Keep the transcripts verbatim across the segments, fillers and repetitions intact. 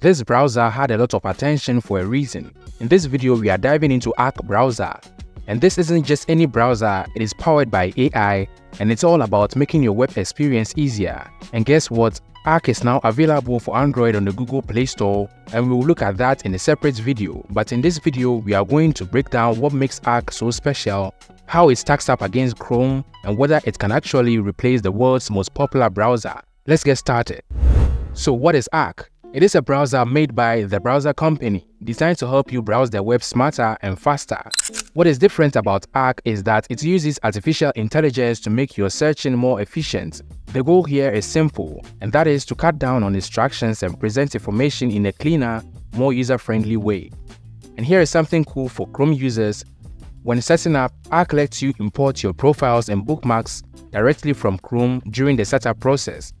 This browser had a lot of attention for a reason. In this video, we are diving into Arc browser. And this isn't just any browser, it is powered by A I, and it's all about making your web experience easier. And guess what? Arc is now available for Android on the Google Play Store, and we will look at that in a separate video. But in this video, we are going to break down what makes Arc so special, how it stacks up against Chrome, and whether it can actually replace the world's most popular browser. Let's get started. So what is Arc? It is a browser made by The Browser Company, designed to help you browse the web smarter and faster. What is different about Arc is that it uses artificial intelligence to make your searching more efficient. The goal here is simple, and that is to cut down on distractions and present information in a cleaner, more user-friendly way. And here is something cool for Chrome users. When setting up, Arc lets you import your profiles and bookmarks directly from Chrome during the setup process.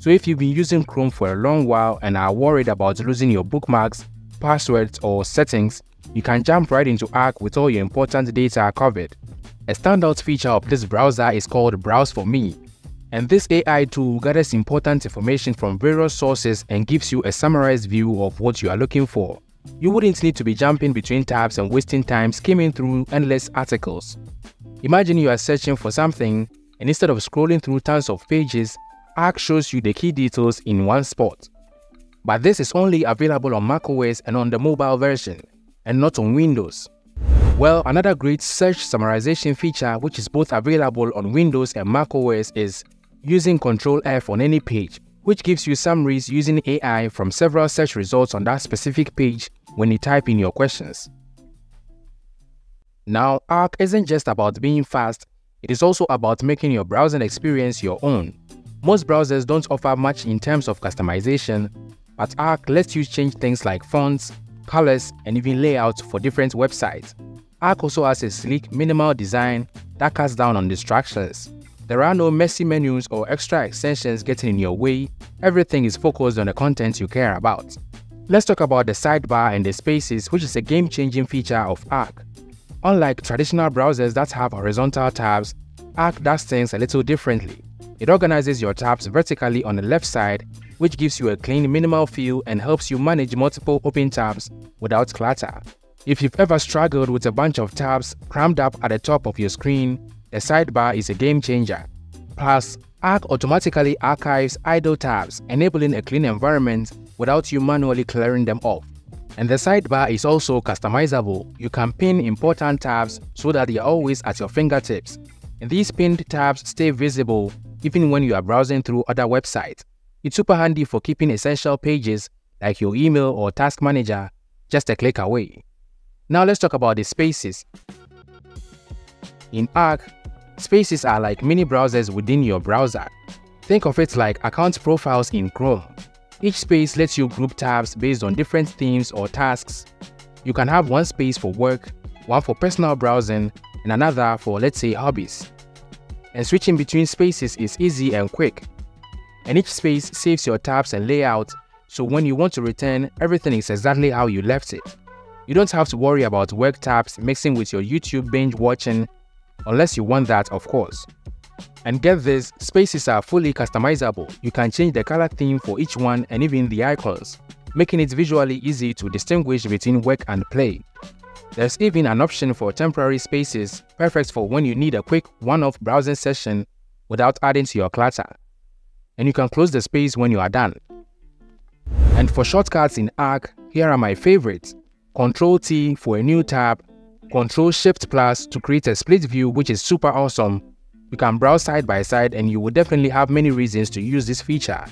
So if you've been using Chrome for a long while and are worried about losing your bookmarks, passwords, or settings, you can jump right into Arc with all your important data covered. A standout feature of this browser is called Browse for Me, and this A I tool gathers important information from various sources and gives you a summarized view of what you are looking for. You wouldn't need to be jumping between tabs and wasting time skimming through endless articles. Imagine you are searching for something, and instead of scrolling through tons of pages, Arc shows you the key details in one spot. But this is only available on macOS and on the mobile version, and not on Windows. Well, another great search summarization feature which is both available on Windows and macOS is using Ctrl F on any page, which gives you summaries using A I from several search results on that specific page when you type in your questions. Now, Arc isn't just about being fast, it is also about making your browsing experience your own. Most browsers don't offer much in terms of customization, but Arc lets you change things like fonts, colors, and even layouts for different websites. Arc also has a sleek, minimal design that cuts down on distractions. There are no messy menus or extra extensions getting in your way. Everything is focused on the content you care about. Let's talk about the sidebar and the spaces, which is a game-changing feature of Arc. Unlike traditional browsers that have horizontal tabs, Arc does things a little differently. It organizes your tabs vertically on the left side, which gives you a clean, minimal feel and helps you manage multiple open tabs without clutter. If you've ever struggled with a bunch of tabs crammed up at the top of your screen, the sidebar is a game changer. Plus, Arc automatically archives idle tabs, enabling a clean environment without you manually clearing them off. And the sidebar is also customizable. You can pin important tabs so that they are always at your fingertips. And these pinned tabs stay visible even when you are browsing through other websites. It's super handy for keeping essential pages like your email or task manager just a click away. Now let's talk about the spaces. In Arc, spaces are like mini browsers within your browser. Think of it like account profiles in Chrome. Each space lets you group tabs based on different themes or tasks. You can have one space for work, one for personal browsing, and another for, let's say, hobbies. And switching between spaces is easy and quick. And each space saves your tabs and layout, so when you want to return, everything is exactly how you left it. You don't have to worry about work tabs mixing with your YouTube binge watching, unless you want that, of course. And get this, spaces are fully customizable. You can change the color theme for each one and even the icons, making it visually easy to distinguish between work and play. There's even an option for temporary spaces, perfect for when you need a quick one-off browsing session without adding to your clutter. And you can close the space when you are done. And for shortcuts in Arc, here are my favorites. Ctrl T for a new tab, Ctrl Shift plus to create a split view, which is super awesome. You can browse side by side and you will definitely have many reasons to use this feature.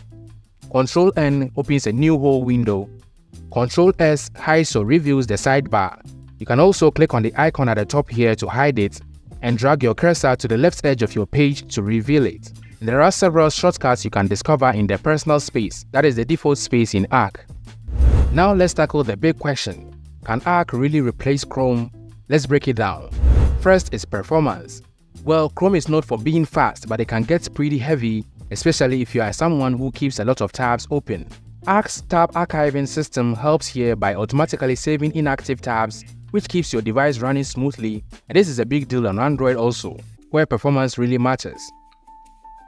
Ctrl N opens a new whole window. Ctrl S hides or reveals the sidebar. You can also click on the icon at the top here to hide it and drag your cursor to the left edge of your page to reveal it. And there are several shortcuts you can discover in the personal space, that is the default space in Arc. Now let's tackle the big question. Can Arc really replace Chrome? Let's break it down. First is performance. Well, Chrome is known for being fast, but it can get pretty heavy, especially if you are someone who keeps a lot of tabs open. Arc's tab archiving system helps here by automatically saving inactive tabs, which keeps your device running smoothly, and this is a big deal on Android also, where performance really matters.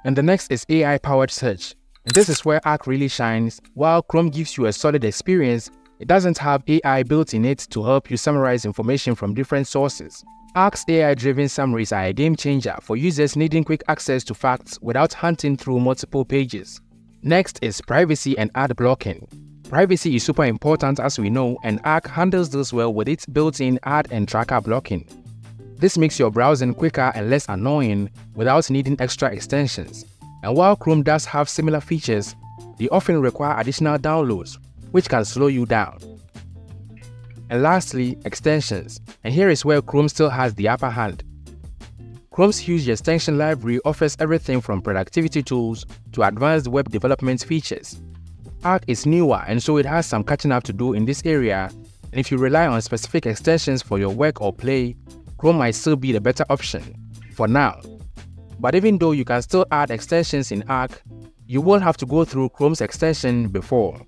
And the next is A I-powered search. And this is where Arc really shines. While Chrome gives you a solid experience, it doesn't have A I built in it to help you summarize information from different sources. Arc's A I-driven summaries are a game-changer for users needing quick access to facts without hunting through multiple pages. Next is privacy and ad blocking. Privacy is super important, as we know, and Arc handles this well with its built-in ad and tracker blocking. This makes your browsing quicker and less annoying without needing extra extensions. And while Chrome does have similar features, they often require additional downloads, which can slow you down. And lastly, extensions. And here is where Chrome still has the upper hand. Chrome's huge extension library offers everything from productivity tools to advanced web development features. Arc is newer, and so it has some catching up to do in this area, and if you rely on specific extensions for your work or play, Chrome might still be the better option, for now. But even though you can still add extensions in Arc, you will have to go through Chrome's extension before.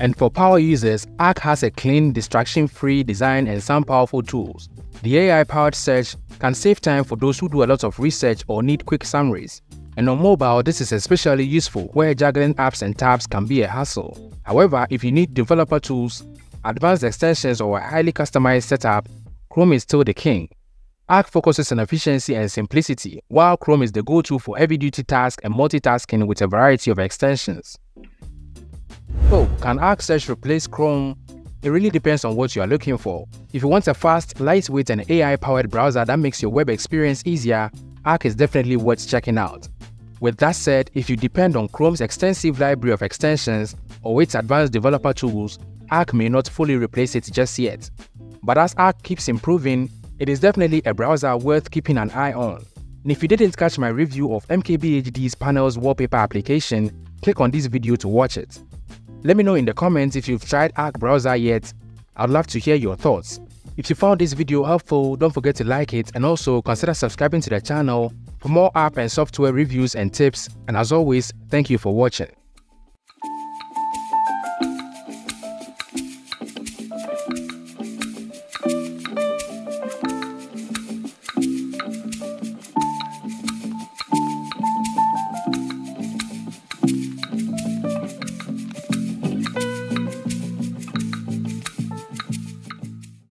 And for power users, Arc has a clean, distraction-free design and some powerful tools. The A I-powered search can save time for those who do a lot of research or need quick summaries. And on mobile, this is especially useful where juggling apps and tabs can be a hassle. However, if you need developer tools, advanced extensions, or a highly customized setup, Chrome is still the king. Arc focuses on efficiency and simplicity, while Chrome is the go-to for heavy-duty tasks and multitasking with a variety of extensions. So, can Arc Search replace Chrome? It really depends on what you are looking for. If you want a fast, lightweight, and A I-powered browser that makes your web experience easier, Arc is definitely worth checking out. With that said, if you depend on Chrome's extensive library of extensions or its advanced developer tools, Arc may not fully replace it just yet. But as Arc keeps improving, it is definitely a browser worth keeping an eye on. And if you didn't catch my review of M K B H D's Panels wallpaper application, click on this video to watch it. Let me know in the comments if you've tried Arc browser yet. I'd love to hear your thoughts. If you found this video helpful, don't forget to like it, and also consider subscribing to the channel for more app and software reviews and tips, and as always, thank you for watching.